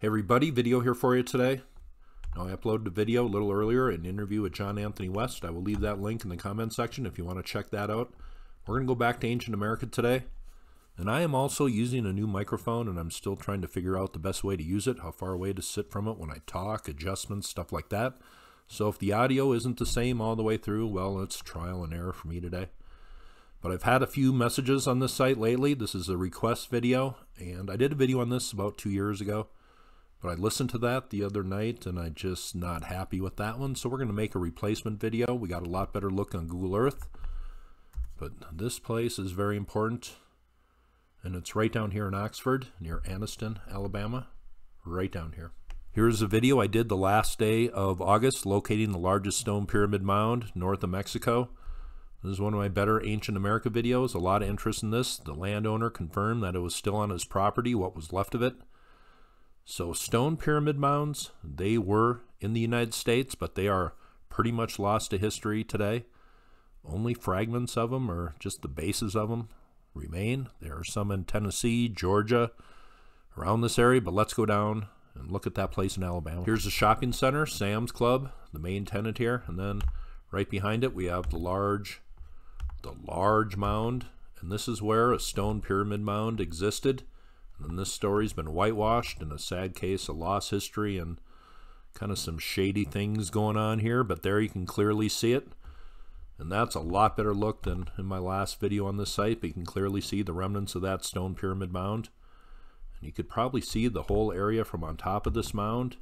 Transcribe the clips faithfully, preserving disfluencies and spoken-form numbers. Hey everybody, video here for you today. Now I uploaded a video a little earlier, an interview with John Anthony West. I will leave that link in the comment section if you want to check that out. We're going to go back to ancient America today. And I am also using a new microphone and I'm still trying to figure out the best way to use it, how far away to sit from it when I talk, adjustments, stuff like that. So if the audio isn't the same all the way through, well, it's trial and error for me today. But I've had a few messages on this site lately. This is a request video and I did a video on this about two years ago. But I listened to that the other night and I'm just not happy with that one. So we're going to make a replacement video. We got a lot better look on Google Earth. But this place is very important. And it's right down here in Oxford near Anniston, Alabama. Right down here. Here's a video I did the last day of August locating the largest stone pyramid mound north of Mexico. This is one of my better ancient America videos. A lot of interest in this. The landowner confirmed that it was still on his property, what was left of it. So stone pyramid mounds, they were in the United States, but they are pretty much lost to history today. Only fragments of them, or just the bases of them, remain. There are some in Tennessee, Georgia, around this area, but let's go down and look at that place in Alabama. Here's the shopping center, Sam's Club, the main tenant here, and then right behind it we have the large, the large mound, and this is where a stone pyramid mound existed. And this story's been whitewashed in a sad case of lost history and kind of some shady things going on here, but there you can clearly see it. And that's a lot better look than in my last video on this site, but you can clearly see the remnants of that stone pyramid mound. And you could probably see the whole area from on top of this mound.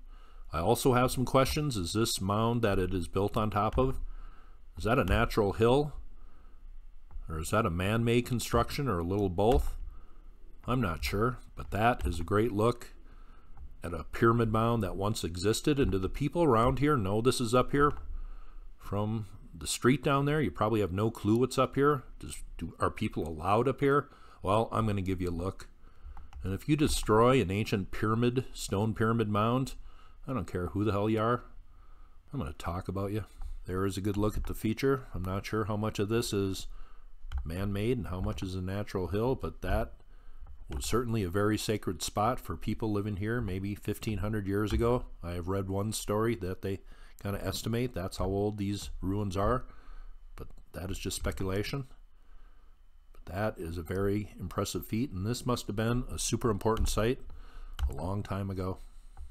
I also have some questions. Is this mound that it is built on top of, is that a natural hill? Or is that a man-made construction, or a little both? I'm not sure, but that is a great look at a pyramid mound that once existed. And do the people around here know this is up here? From the street down there, you probably have no clue what's up here. Just, do, are people allowed up here? Well, I'm going to give you a look. And if you destroy an ancient pyramid, stone pyramid mound, I don't care who the hell you are, I'm going to talk about you. There is a good look at the feature. I'm not sure how much of this is man-made and how much is a natural hill, but that was certainly a very sacred spot for people living here maybe fifteen hundred years ago. I have read one story that they kind of estimate that's how old these ruins are, but that is just speculation. But that is a very impressive feat, and this must have been a super important site a long time ago.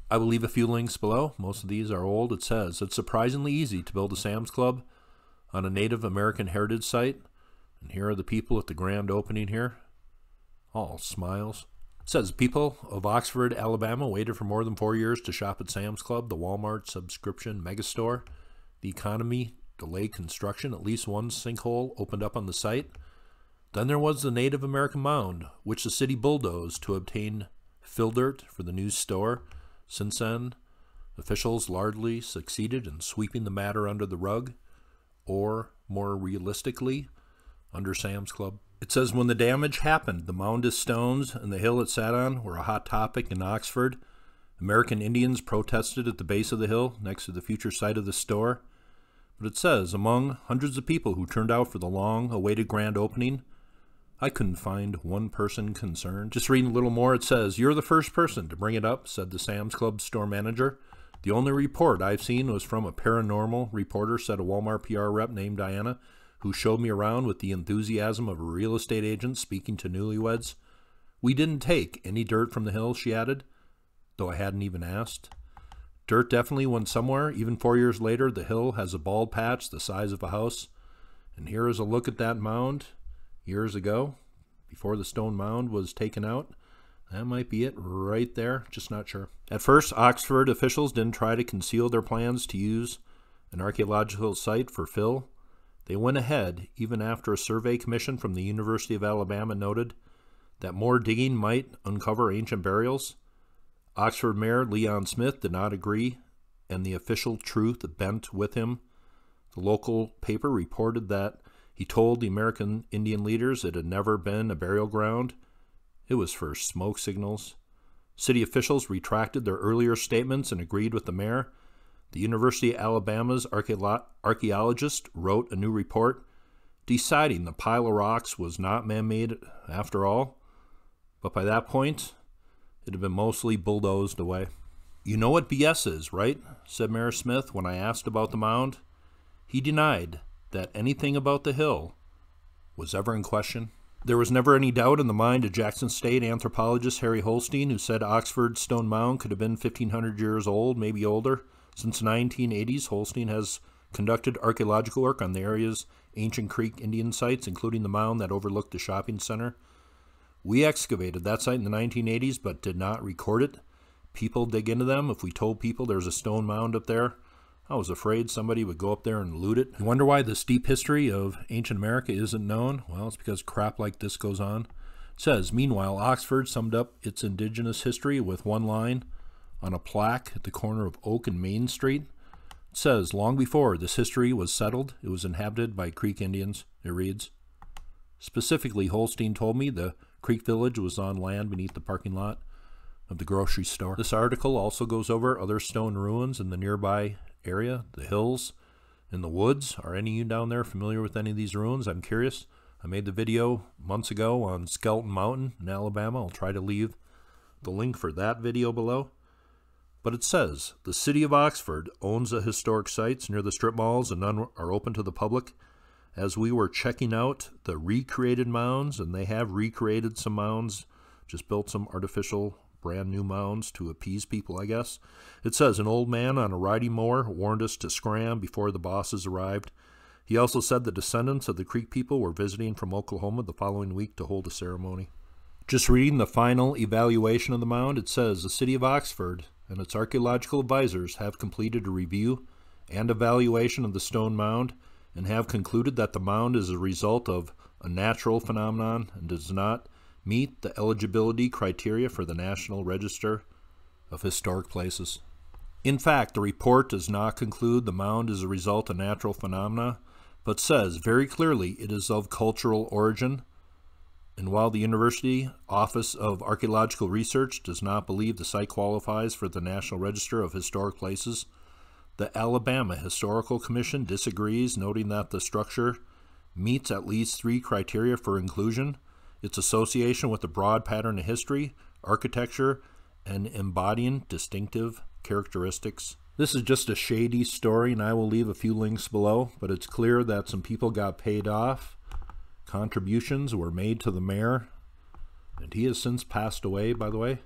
I will leave a few links below. Most of these are old. It says it's surprisingly easy to build a Sam's Club on a Native American heritage site, and here are the people at the grand opening here. All smiles. It says people of Oxford, Alabama waited for more than four years to shop at Sam's Club, the Walmart subscription megastore. The economy delayed construction. At least one sinkhole opened up on the site. Then there was the Native American mound, which the city bulldozed to obtain fill dirt for the new store. Since then, officials largely succeeded in sweeping the matter under the rug, or more realistically, under Sam's Club. It says when the damage happened, the mound of stones and the hill it sat on were a hot topic in Oxford. American Indians protested at the base of the hill next to the future site of the store. But it says among hundreds of people who turned out for the long-awaited grand opening, I couldn't find one person concerned. Just reading a little more, it says, "You're the first person to bring it up," said the Sam's Club store manager. "The only report I've seen was from a paranormal reporter," said a Walmart P R rep named Diana, who showed me around with the enthusiasm of a real estate agent speaking to newlyweds. "We didn't take any dirt from the hill," she added, though I hadn't even asked. Dirt definitely went somewhere. Even four years later, the hill has a bald patch the size of a house. And here is a look at that mound years ago, before the stone mound was taken out. That might be it right there, just not sure. At first, Oxford officials didn't try to conceal their plans to use an archaeological site for fill. They went ahead even after a survey commission from the University of Alabama noted that more digging might uncover ancient burials. Oxford Mayor Leon Smith did not agree, and the official truth bent with him. The local paper reported that he told the American Indian leaders it had never been a burial ground. It was for smoke signals. City officials retracted their earlier statements and agreed with the mayor. The University of Alabama's archaeologist wrote a new report deciding the pile of rocks was not man-made after all. But by that point, It had been mostly bulldozed away. You know what B S is, right? Said Mayor Smith when I asked about the mound. He denied that anything about the hill was ever in question. There was never any doubt in the mind of Jackson State anthropologist Harry Holstein, who said Oxford's stone mound could have been fifteen hundred years old, maybe older. Since the nineteen eighties, Holstein has conducted archaeological work on the area's ancient Creek Indian sites, including the mound that overlooked the shopping center. We excavated that site in the nineteen eighties, but did not record it. People dig into them. If we told people there's a stone mound up there, I was afraid somebody would go up there and loot it. You wonder why this deep history of ancient America isn't known? Well, it's because crap like this goes on. It says, meanwhile, Oxford summed up its indigenous history with one line on a plaque at the corner of Oak and Main Street. It says, long before this history was settled, it was inhabited by Creek Indians. It reads, specifically, Holstein told me the Creek village was on land beneath the parking lot of the grocery store. This article also goes over other stone ruins in the nearby area, the hills and the woods. Are any of you down there familiar with any of these ruins? I'm curious. I made the video months ago on Skeleton Mountain in Alabama. I'll try to leave the link for that video below. But it says, the city of Oxford owns the historic sites near the strip malls and none are open to the public. As we were checking out the recreated mounds, and they have recreated some mounds, just built some artificial brand new mounds to appease people, I guess. It says, an old man on a riding mower warned us to scram before the bosses arrived. He also said the descendants of the Creek people were visiting from Oklahoma the following week to hold a ceremony. Just reading the final evaluation of the mound, it says, the city of Oxford and its archaeological advisors have completed a review and evaluation of the stone mound and have concluded that the mound is a result of a natural phenomenon and does not meet the eligibility criteria for the National Register of Historic Places. In fact, the report does not conclude the mound is a result of natural phenomena, but says very clearly it is of cultural origin. And while the University Office of Archaeological Research does not believe the site qualifies for the National Register of Historic Places, the Alabama Historical Commission disagrees, noting that the structure meets at least three criteria for inclusion: its association with a broad pattern of history, architecture, and embodying distinctive characteristics. This is just a shady story, and I will leave a few links below, but it's clear that some people got paid off. Contributions were made to the mayor, and he has since passed away, by the way.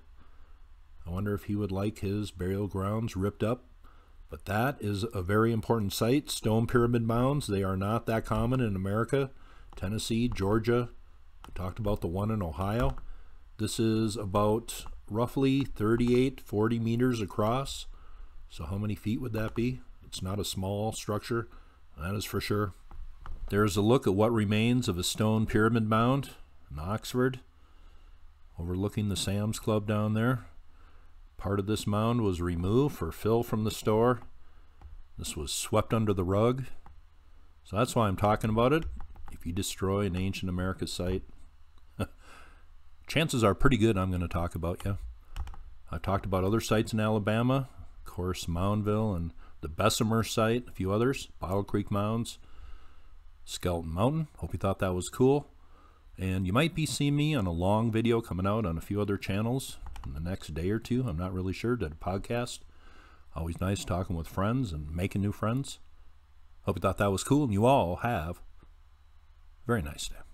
I wonder if he would like his burial grounds ripped up. But that is a very important site. Stone pyramid mounds, they are not that common in America. Tennessee, Georgia, talked about the one in Ohio. This is about roughly thirty-eight, forty meters across. So how many feet would that be? It's not a small structure, that is for sure. There's a look at what remains of a stone pyramid mound in Oxford, overlooking the Sam's Club down there. Part of this mound was removed for fill from the store. This was swept under the rug. So that's why I'm talking about it. If you destroy an ancient America site, chances are pretty good I'm going to talk about you. I've talked about other sites in Alabama, of course, Moundville and the Bessemer site, a few others, Bottle Creek Mounds, Skeleton Mountain. Hope you thought that was cool. And you might be seeing me on a long video coming out on a few other channels in the next day or two. I'm not really sure. Did a podcast. Always nice talking with friends and making new friends. Hope you thought that was cool, and you all have very nice day.